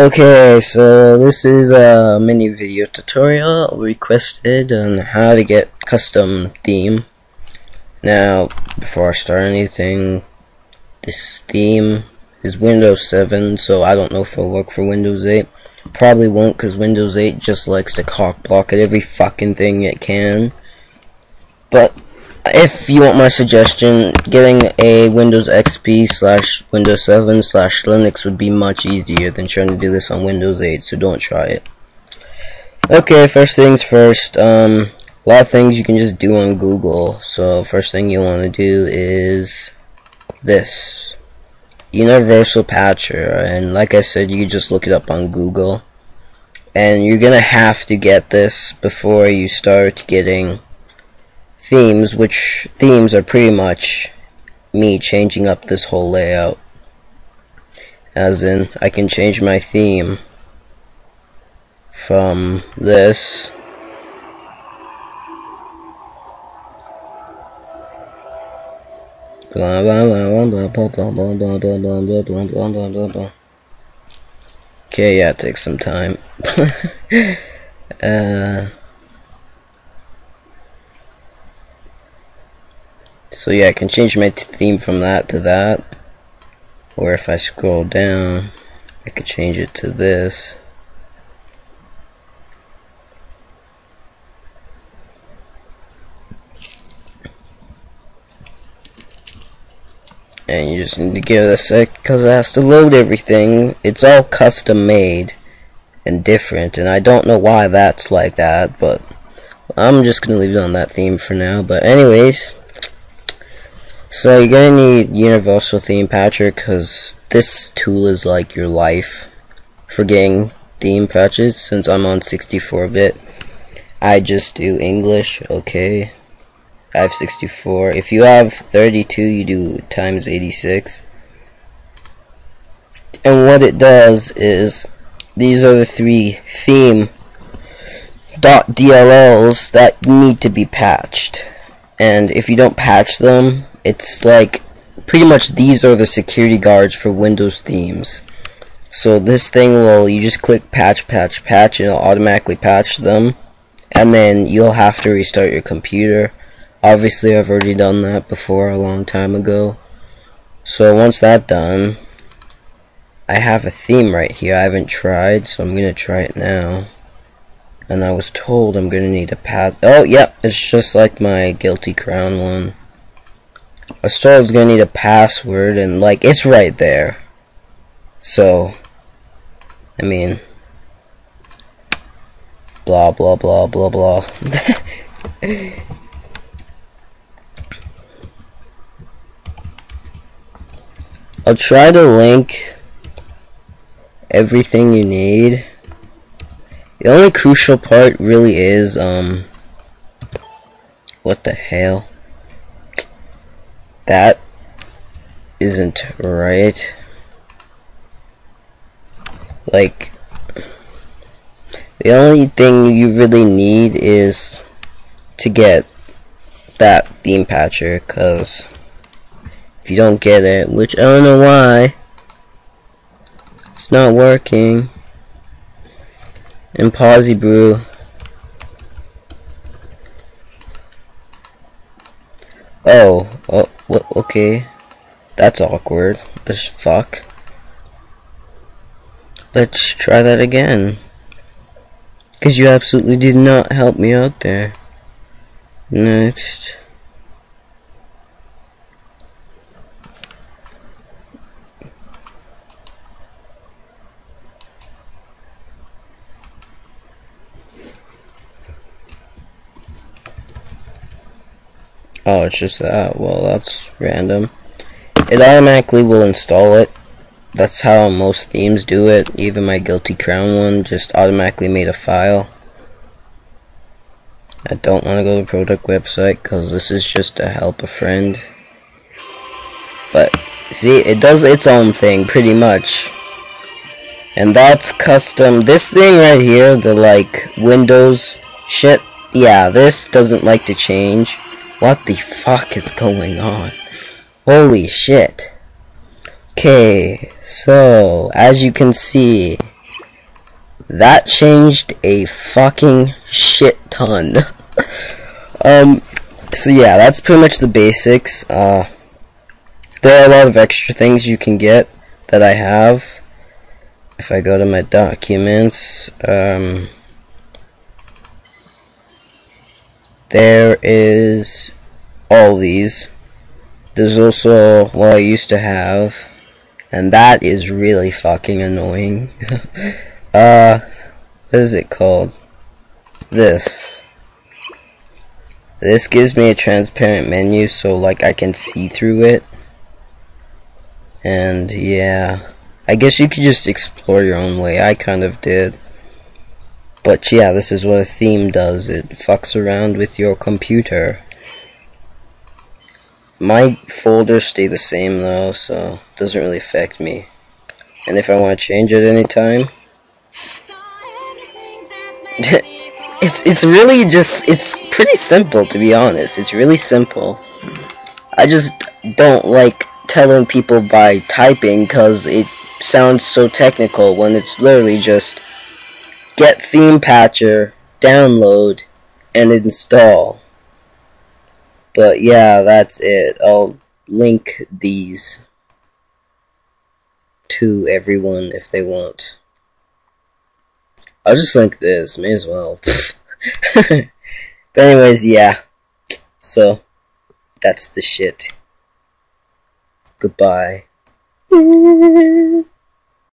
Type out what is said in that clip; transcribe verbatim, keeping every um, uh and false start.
Okay, so this is a mini video tutorial requested on how to get custom theme. Now, before I start anything, this theme is Windows seven, so I don't know if it'll work for Windows eight. Probably won't, because Windows eight just likes to cock block at every fucking thing it can. But if you want my suggestion, getting a Windows X P slash Windows seven slash Linux would be much easier than trying to do this on Windows eight, so don't try it. Okay, first things first, um, a lot of things you can just do on Google. So first thing you want to do is this, Universal Patcher, and like I said, you just look it up on Google. And you're going to have to get this before you start getting themes, which themes are pretty much me changing up this whole layout. As in, I can change my theme from this blah blah blah blah blah blah blah blah blah blah blah blah blah blah blah blah. Okay, yeah, it takes some time. uh So yeah, I can change my theme from that to that, or if I scroll down, I could change it to this. And you just need to give it a sec, because it has to load everything. It's all custom made and different, and I don't know why that's like that, but I'm just going to leave it on that theme for now. But anyways, so you're gonna need Universal Theme Patcher, because this tool is like your life for getting theme patches. Since I'm on sixty-four bit, I just do English. Okay, I have sixty-four. If you have thirty-two, you do times eighty-six. And what it does is, these are the three theme dot D L Ls that need to be patched, and if you don't patch them, it's like, pretty much these are the security guards for Windows themes. So this thing will, you just click patch, patch, patch, and it'll automatically patch them. And then you'll have to restart your computer. Obviously, I've already done that before a long time ago. So once that's done, I have a theme right here I haven't tried, so I'm going to try it now. And I was told I'm going to need a patch. Oh, yep, yeah, it's just like my Guilty Crown one. I still was gonna need a password, and like, it's right there. So, I mean, blah blah blah blah blah. I'll try to link everything you need. The only crucial part really is um, what the hell? That isn't right. Like, the only thing you really need is to get that theme patcher, because if you don't get it, which I don't know why, it's not working. And Posy Brew. Oh, oh. Okay, that's awkward as fuck. Let's try that again, because you absolutely did not help me out there. Next. Oh, it's just that. Well, that's random. It automatically will install it. That's how most themes do it. Even my Guilty Crown one just automatically made a file. I don't want to go to the product website, because this is just to help a friend. But see, it does its own thing pretty much. And that's custom. This thing right here, the like Windows shit, yeah, this doesn't like to change. What the fuck is going on? Holy shit. Okay, so as you can see, That changed a fucking shit ton. um, so yeah, that's pretty much the basics. Uh, there are a lot of extra things you can get that I have. If I go to my documents, um, there is all these. There's also what I used to have, and that is really fucking annoying. Uh, what is it called? This. This gives me a transparent menu, so like I can see through it. And yeah, I guess you could just explore your own way. I kind of did. But yeah, this is what a theme does. It fucks around with your computer. My folders stay the same though, so it doesn't really affect me. And if I want to change it anytime, it's it's really just it's pretty simple, to be honest. It's really simple. I just don't like telling people by typing because it sounds so technical when it's literally just get theme patcher, download, and install. But yeah, that's it. I'll link these to everyone if they want. I'll just link this, may as well. But anyways, yeah. So, that's the shit. Goodbye.